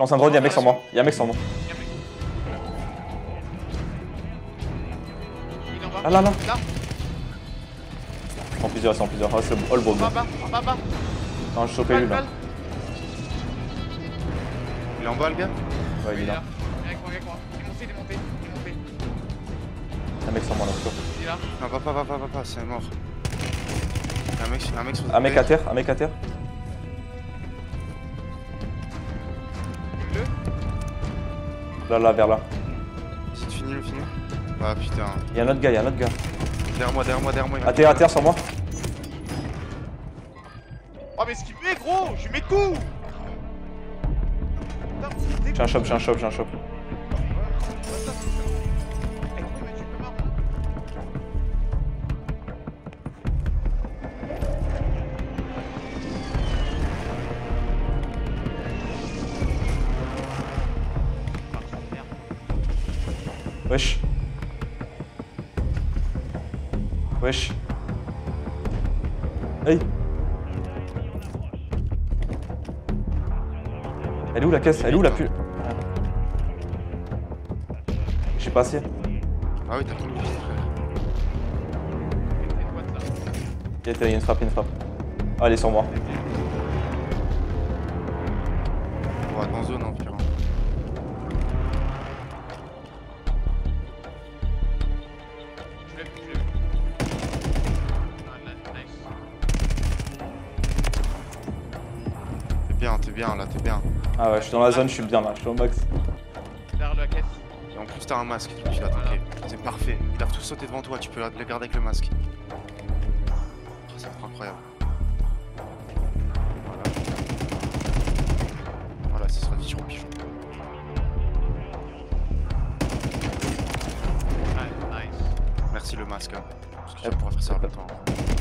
Lance un drone, y'a un mec sans moi. Ah là là. En plusieurs, c'est en plusieurs. Oh, c'est le ball. En bas. Non, je chopais lui là. Il est en bas le gars? Ouais, il est là. Il est avec moi. Il est monté. Un mec sans moi là, c'est quoi? Il est là. Non, va pas, c'est mort. Un mec sur le. Un mec à terre. Là, vers là. C'est fini, Ah putain. Y'a un autre gars, Derrière moi. À terre, sur moi. Oh mais ce qu'il fait gros, j'ai mes coups. J'ai un chop. Wesh. Hey. Elle est où la caisse? Elle est où la pule? J'ai pas assez. Ah oui, t'as pris une caisse frère. Il y a une frappe. Ah, elle est sur moi. On va dans zone en pire. T'es bien là. Ah ouais, je suis dans la zone, je suis bien là, je suis au max. Derrière la caisse. Et en plus t'as un masque, tu l'as attaqué. C'est parfait, ils doivent tous sauter devant toi, tu peux les garder avec le masque. Oh, ça va être incroyable. Voilà, ce sera du pigeon. Nice. Merci le masque, hein, parce que je pourrais faire ça longtemps.